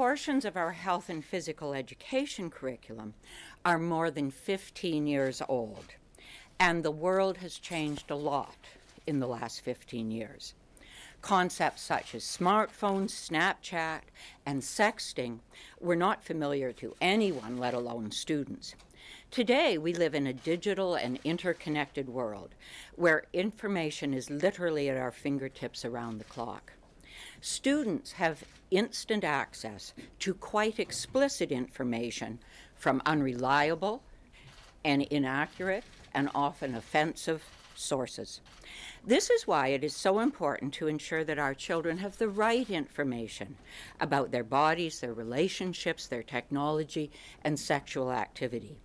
portions of our health and physical education curriculum are more than 15 years old, and the world has changed a lot in the last 15 years. Concepts such as smartphones, Snapchat, and sexting were not familiar to anyone, let alone students. Today, we live in a digital and interconnected world where information is literally at our fingertips around the clock. Students have instant access to quite explicit information from unreliable and inaccurate and often offensive sources. This is why it is so important to ensure that our children have the right information about their bodies, their relationships, their technology, and sexual activity.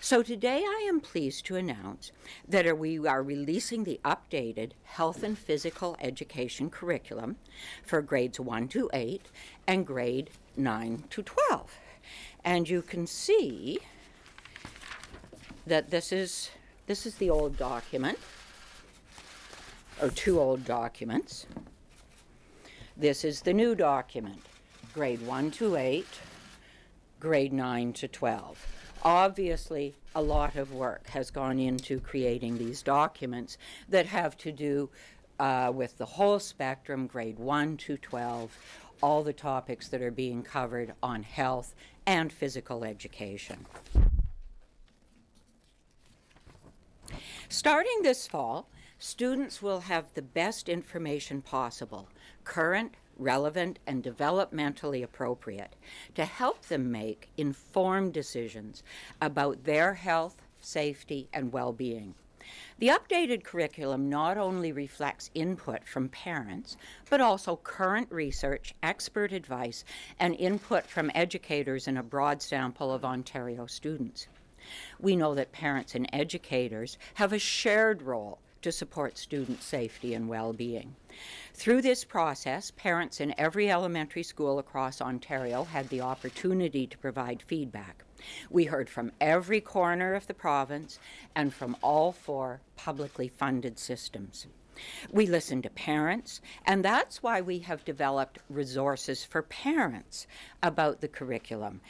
So today I am pleased to announce that we are releasing the updated Health and Physical Education curriculum for grades 1 to 8 and grade 9 to 12. And you can see that this is the old document, or two old documents. This is the new document, grade 1 to 8, grade 9 to 12. Obviously, a lot of work has gone into creating these documents that have to do with the whole spectrum, grade 1 to 12, all the topics that are being covered on health and physical education. Starting this fall, students will have the best information possible, current, relevant, and developmentally appropriate, to help them make informed decisions about their health, safety, and well-being. The updated curriculum not only reflects input from parents, but also current research, expert advice, and input from educators in a broad sample of Ontario students. We know that parents and educators have a shared role to support student safety and well-being. Through this process, parents in every elementary school across Ontario had the opportunity to provide feedback. We heard from every corner of the province and from all four publicly funded systems. We listened to parents, and that's why we have developed resources for parents about the curriculum